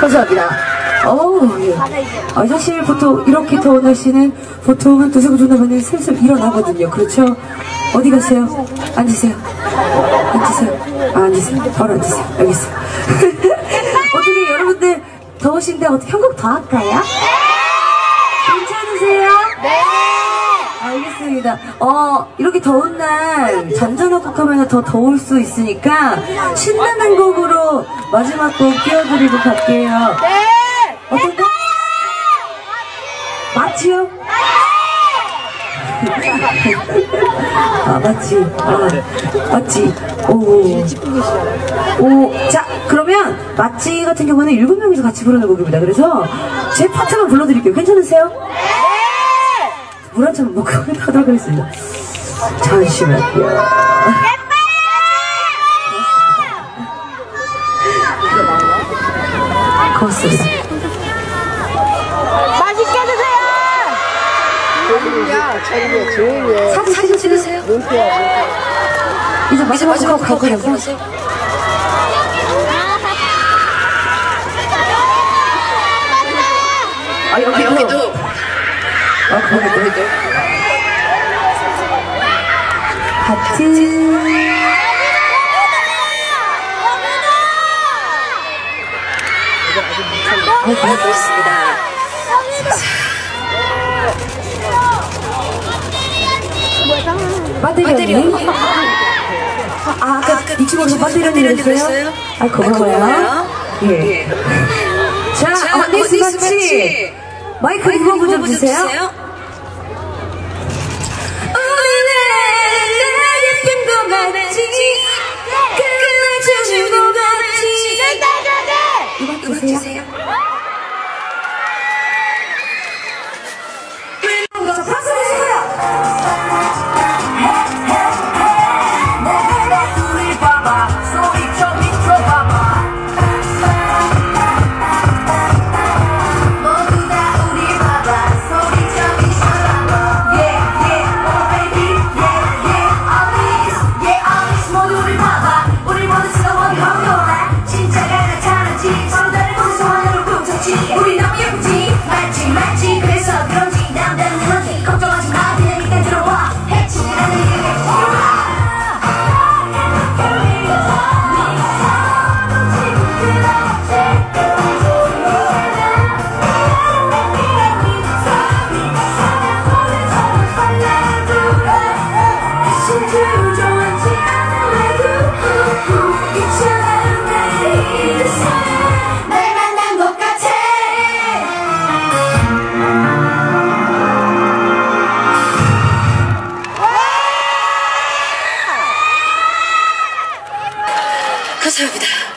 감사합니다. 예. 사실 보통 이렇게 더운 날씨는 보통은 두세 분 정도 하면 슬슬 일어나거든요. 그렇죠? 어디 가세요? 앉으세요. 앉으세요. 앉으세요. 바로 앉으세요. 알겠어요. 어떻게 여러분들 더우신데 어떻게 한 곡 더 할까요? 괜찮으세요? 네. 알겠습니다. 이렇게 더운 날 잔잔한 곡 하면 더 더울 수 있으니까 신나는 곡으로 마지막 곡 띄워드리고 갈게요. 네. 어떤데? 맞지요? 맞지. 맞지. 자, 그러면 맞지 같은 경우는 7명이서 같이 부르는 곡입니다. 그래서 제 파트만 불러드릴게요. 괜찮으세요? 물 한 잔 먹고 하도록 하겠습니다. 잠시만요. 고맙습니다. 맛있게 드세요! 조용히 해. 사진 찍으세요? 이제 마지막으로 가고요. 여기도. 거기도. 같이. 고맙습니다. 배터리 언니? 아까 이 친구가 배터리 언니 됐어요? 고마워요. 예. 자, 언니스 마치 마이크 리버브 좀 주세요. 감사합니다.